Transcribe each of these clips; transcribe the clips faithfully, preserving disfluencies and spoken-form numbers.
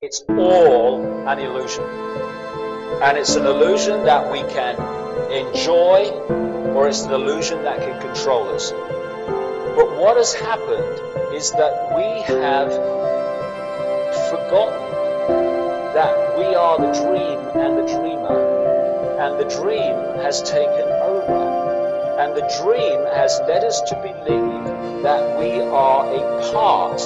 It's all an illusion. And it's an illusion that we can enjoy, or it's an illusion that can control us. But what has happened is that we have forgotten that we are the dream and the dreamer, and the dream has taken over, and the dream has led us to believe that we are a part.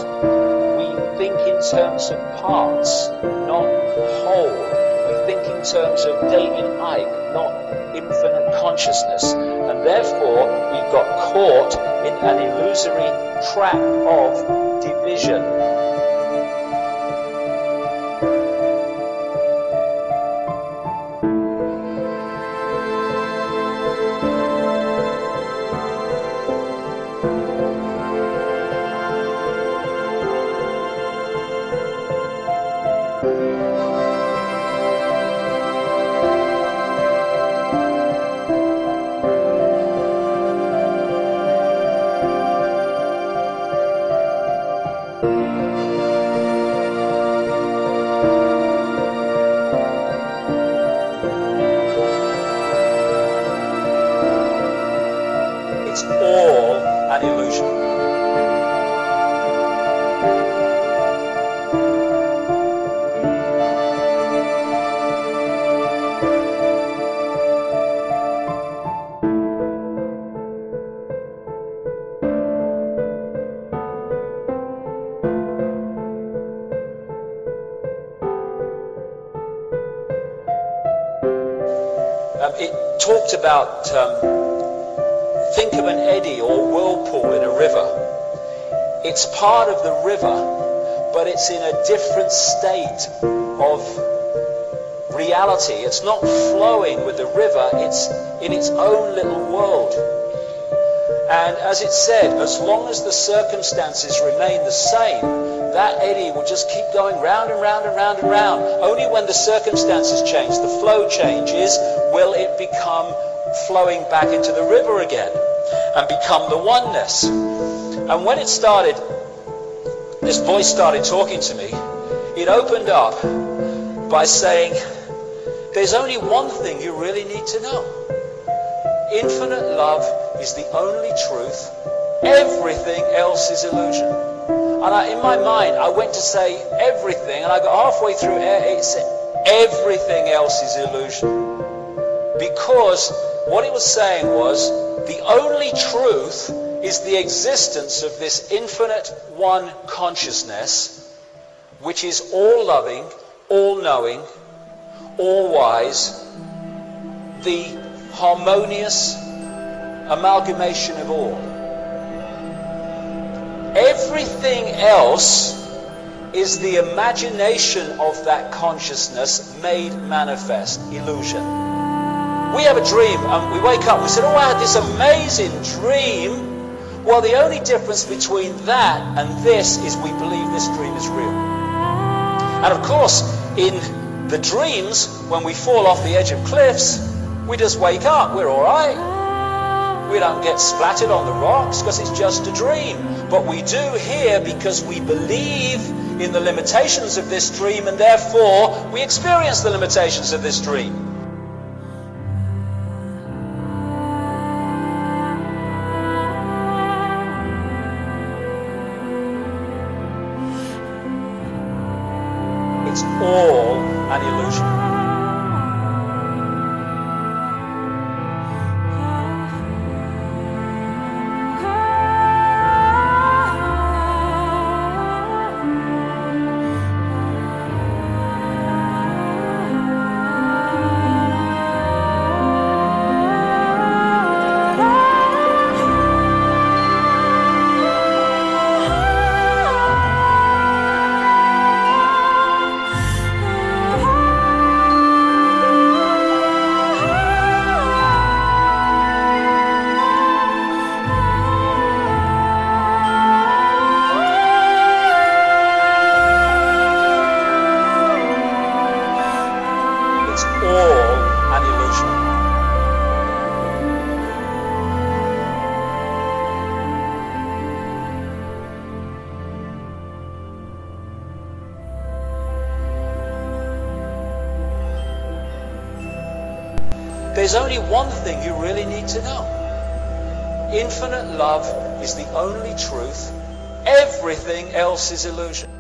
We think in terms of parts, not whole. We think in terms of David Icke, not infinite consciousness, and therefore we got caught in an illusory trap of division. It's all an illusion. Um, it talked about um, think of an eddy or whirlpool in a river. It's part of the river, but it's in a different state of reality. It's not flowing with the river, it's in its own little world. And as it said, as long as the circumstances remain the same, that eddy will just keep going round and round and round and round. Only when the circumstances change, the flow changes, will it become flowing back into the river again and become the oneness. And when it started, this voice started talking to me, it opened up by saying, there's only one thing you really need to know. Infinite love is the only truth. Everything else is illusion. And I, in my mind, I went to say everything, and I got halfway through it, said everything else is illusion. Because what it was saying was, the only truth is the existence of this infinite one consciousness, which is all-loving, all-knowing, all-wise, the harmonious amalgamation of all. Everything else is the imagination of that consciousness made manifest, illusion. We have a dream and we wake up and we say, oh, I had this amazing dream. Well, the only difference between that and this is we believe this dream is real. And of course, in the dreams, when we fall off the edge of cliffs, we just wake up, we're all right. We don't get splattered on the rocks because it's just a dream. But we do here because we believe in the limitations of this dream, and therefore we experience the limitations of this dream. It's all an illusion. There's only one thing you really need to know. Infinite love is the only truth. Everything else is illusion.